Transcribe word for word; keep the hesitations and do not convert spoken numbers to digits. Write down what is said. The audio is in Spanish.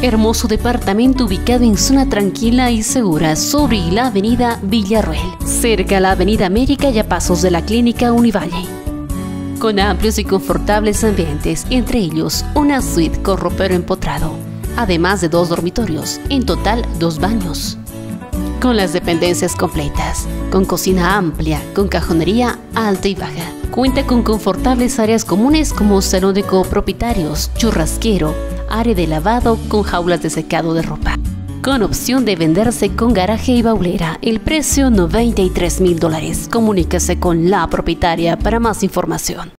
Hermoso departamento ubicado en zona tranquila y segura sobre la avenida Villarroel, cerca a la avenida América y a pasos de la clínica Univalle. Con amplios y confortables ambientes, entre ellos una suite con ropero empotrado, además de dos dormitorios, en total dos baños. Con las dependencias completas, con cocina amplia, con cajonería alta y baja. Cuenta con confortables áreas comunes como salón de copropietarios, churrasquero, área de lavado con jaulas de secado de ropa. Con opción de venderse con garaje y baulera. El precio noventa y tres mil dólares. Comuníquese con la propietaria para más información.